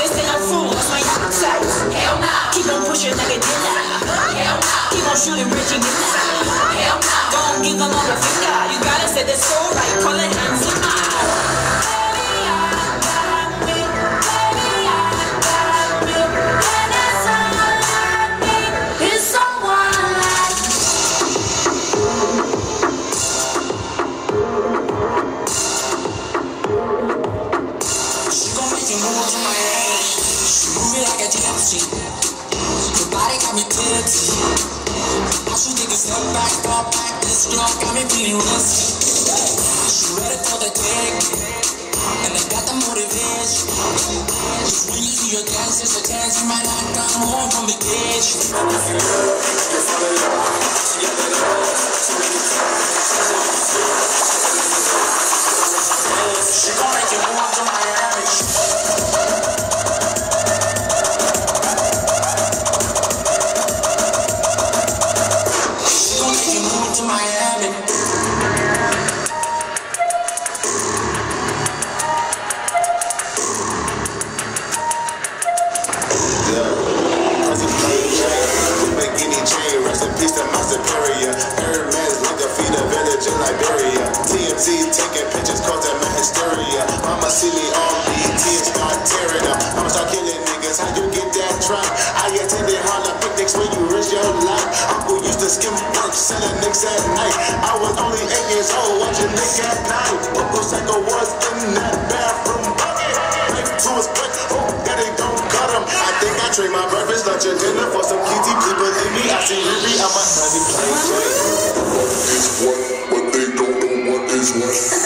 This ain't no fool, that's my appetite. Hell nah. Keep on pushing like a dinner. Hell nah. Keep on shooting, bridging in the side. Hell nah. Don't give them all the finger. You gotta set the soul right. Call it hands to mine. This girl got me feeling rusty. She ready for the kick, and I got the motivation. Just when you see your dance, it's a dance you might not come home from vacation. She gon' make you move to Miami. Taking pictures, causing my hysteria. Mama see me on BET and start tearing up. I'ma start killing niggas, how you get that drop? I attended Harlem picnics when you risk your life. Uncle used to skim work, selling nicks at night. I was only 8 years old, watching Nick at night. Uncle Psycho was in that bathroom bucket. Life to his butt, hope that it don't cut him. I think I trade my breakfast, lunch, and dinner for some kitty. Please believe me, I see Ruby, I'm a honey play. It's what, but they don't know what is what.